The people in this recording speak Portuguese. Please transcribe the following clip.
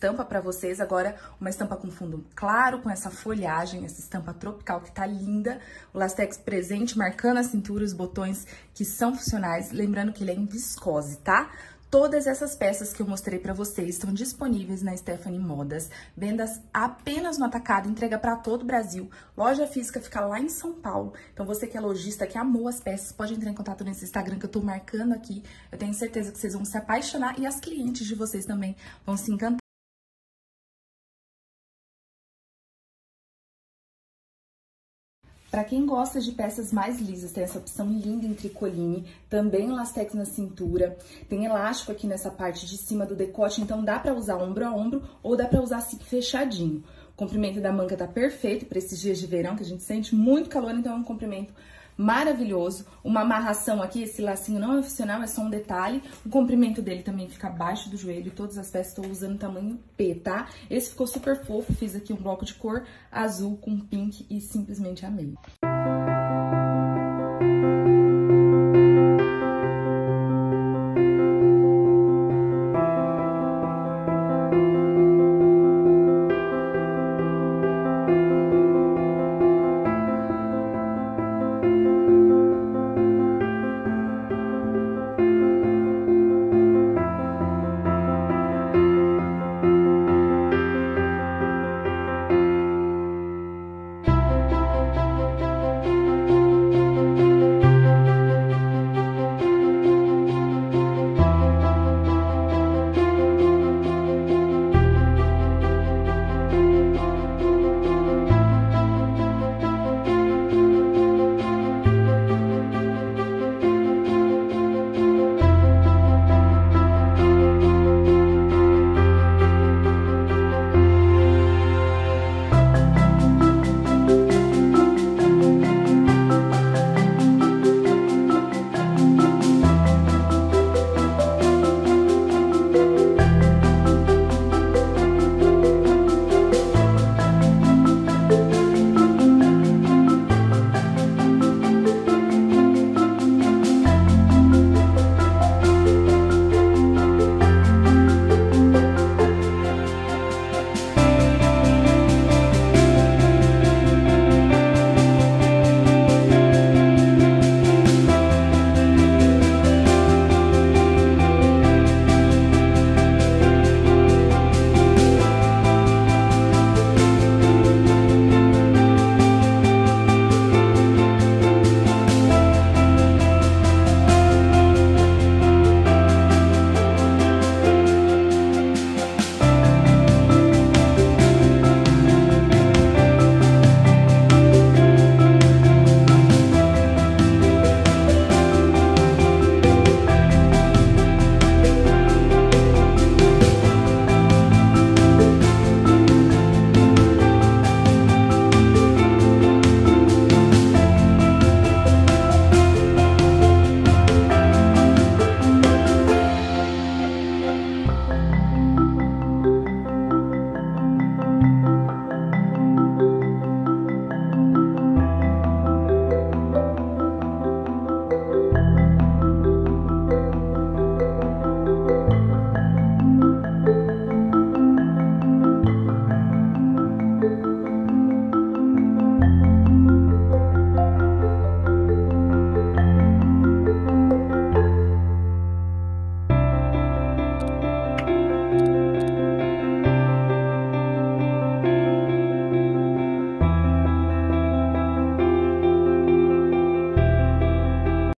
estampa pra vocês agora, uma estampa com fundo claro, com essa folhagem, essa estampa tropical que tá linda. O lastex presente, marcando a cintura, os botões que são funcionais, lembrando que ele é em viscose, tá? Todas essas peças que eu mostrei pra vocês estão disponíveis na Stefani Modas, vendas apenas no atacado, entrega pra todo o Brasil. Loja física fica lá em São Paulo, então você que é lojista, que amou as peças, pode entrar em contato nesse Instagram que eu tô marcando aqui. Eu tenho certeza que vocês vão se apaixonar e as clientes de vocês também vão se encantar. Para quem gosta de peças mais lisas, tem essa opção linda em tricoline, também lastex na cintura, tem elástico aqui nessa parte de cima do decote, então dá para usar ombro a ombro ou dá para usar assim fechadinho. O comprimento da manga tá perfeito para esses dias de verão, que a gente sente muito calor, então é um comprimento maravilhoso. Uma amarração aqui, esse lacinho não é opcional, é só um detalhe. O comprimento dele também fica abaixo do joelho, todas as peças estou usando tamanho P, tá? Esse ficou super fofo, fiz aqui um bloco de cor azul com pink e simplesmente amei.